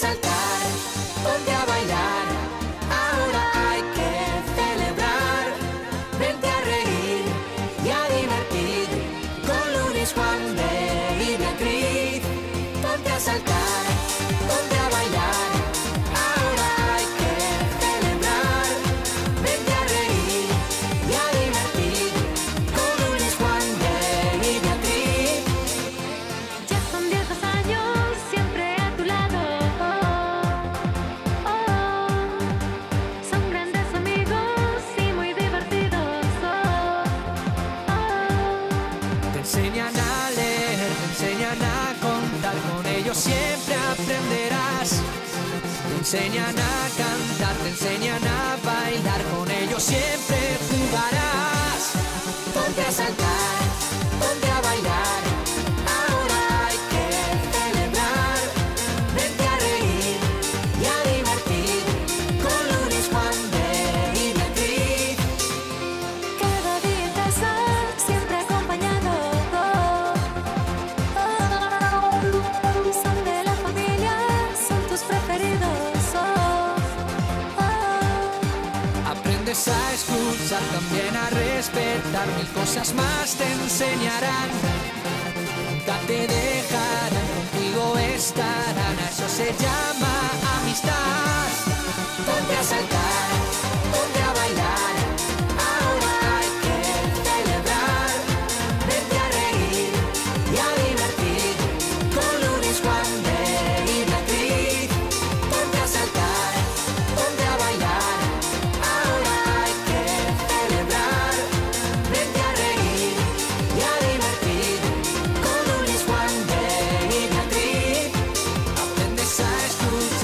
saltar, ponte a bailar. Ahora hay que celebrar. Vente a reír y a divertir con Lunis, Juan de y Beatriz. Ponte a saltar, ponte a bailar. Ahora hay que celebrar. Vente a reír y a divertir con Lunis, Juan de y Beatriz. Ya son 10 años. Siempre aprenderás. Te enseñan a cantar, te enseñan a bailar. Con ellos siempre jugarás. Ponte a saltar, ponte a bailar. Ahora hay que celebrar. Vente a reír y a divertir con Lunis, Juan de y Beatriz. Cada día en casa, siempre acompañado. A escuchar, también a respetar, mil cosas más te enseñarán. Nunca te dejarán, contigo estarán, a eso se llama amistad. Ponte a saltar, ponte a bailar, ahora hay que celebrar. Vente a reír y a divertir con Lunis, Juan de y Beatriz. Ponte a saltar, ponte a bailar.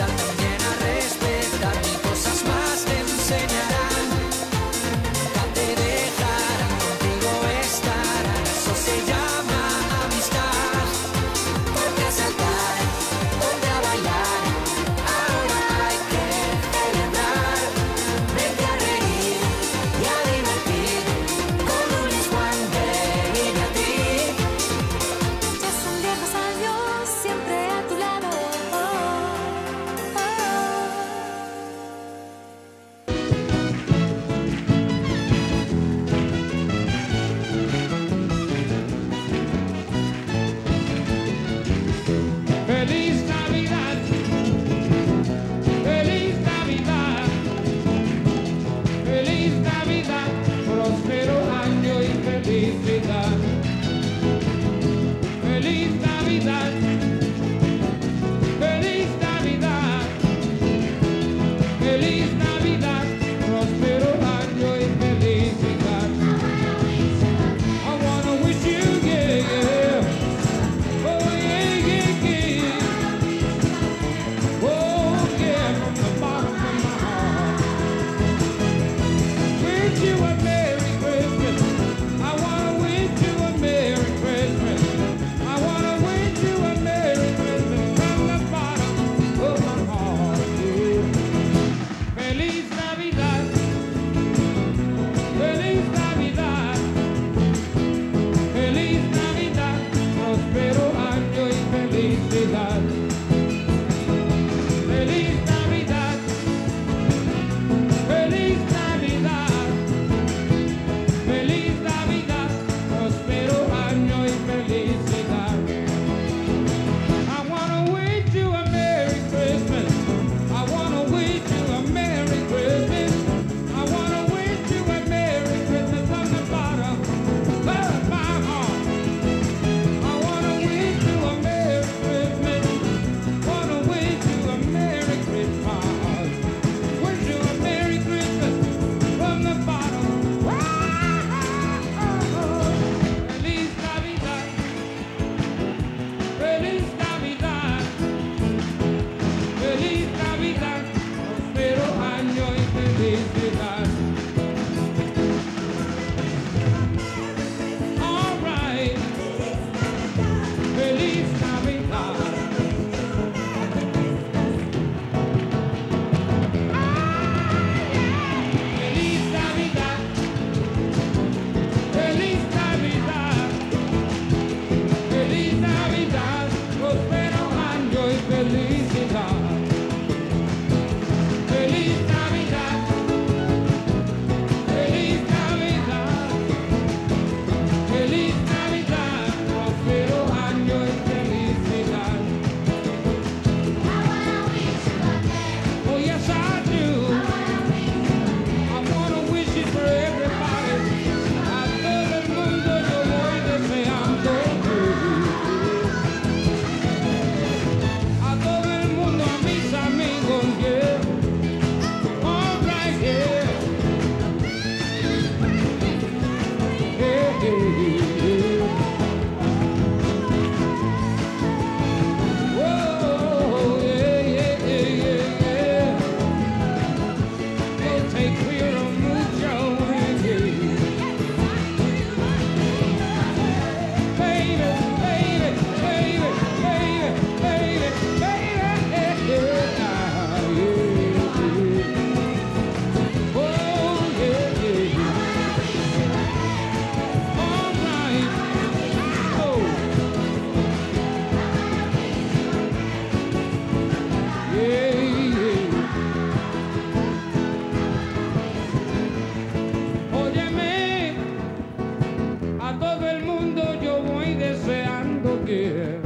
También a respetar, mil cosas más te enseñarán. dear.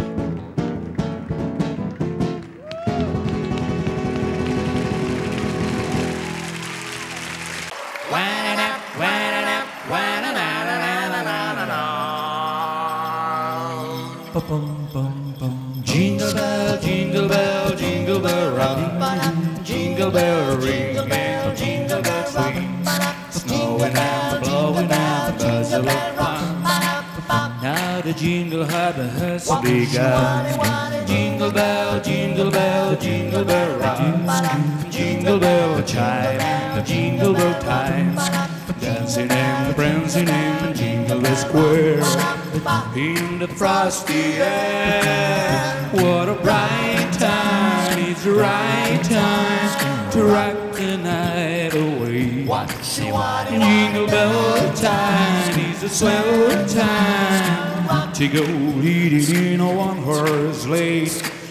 Jingle bell, jingle bell, jingle bell rock, jingle bell ring, jingle bell swing, snowing out, blowing out, buzz a rock. Now the jingle hop has begun. Jingle bell, jingle bell, jingle bell rock, jingle bell chime, jingle bell time. Dancing and prancing in Jingle Bell Square. In the frosty air, what a bright time! It's the right time to rock the night away. Jingle bell time is a swell time to go leading in a one-horse sleigh.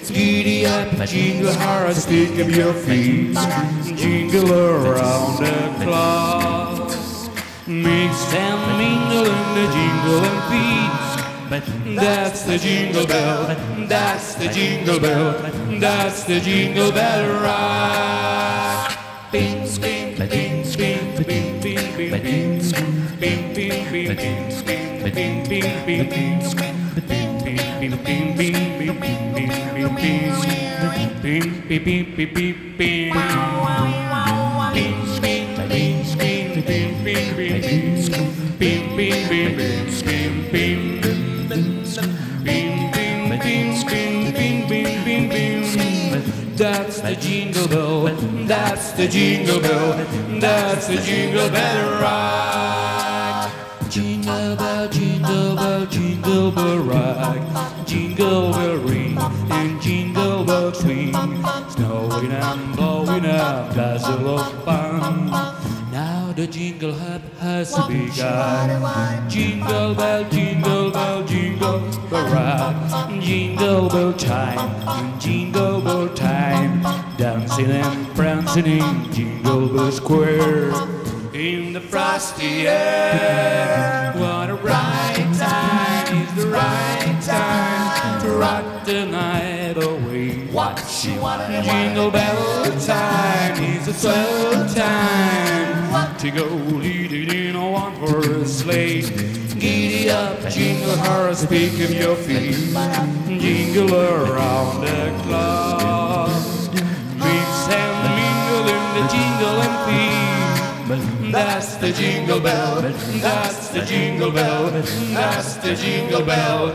Giddy up, jingle horse, pick up your feet, jingle around the clock. Mix and mingle in the jingle and beat. That's the jingle bell, that's the jingle bell, that's the jingle bell rock. Bing, bing, bing, bing, bing, bing, bing, bing, bing, bing, bing, bing, bing, bing, bing. That's the jingle bell, that's the jingle bell, that's the jingle bell rock. Jingle bell, jingle bell, jingle bell rock, jingle bell ring and jingle bell swing, snowing and blowing up, dazzle of fun. The jingle hop has begun. Jingle bell, jingle bell, jingle bell rock, jingle bell time, jingle bell time. Dancing and prancing in Jingle Bell Square. In the frosty air, what a right time! It's the right time to rock the night away. Jingle bell time is a swell time to go leading in a one-horse sleigh. Giddy up, jingle horse, pick up your feet, jingle around the clock. Mix and mingle in the jingle and beat. That's the jingle bell, that's the jingle bell, that's the jingle bell.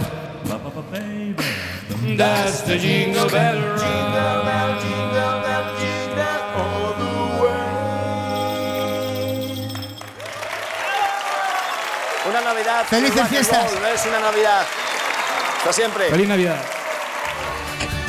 That's the jingle bell, jingle bell, jingle bell, jingle bell all the way. Una Navidad. ¡Felices fiestas! Es una Navidad. Hasta siempre. ¡Feliz Navidad!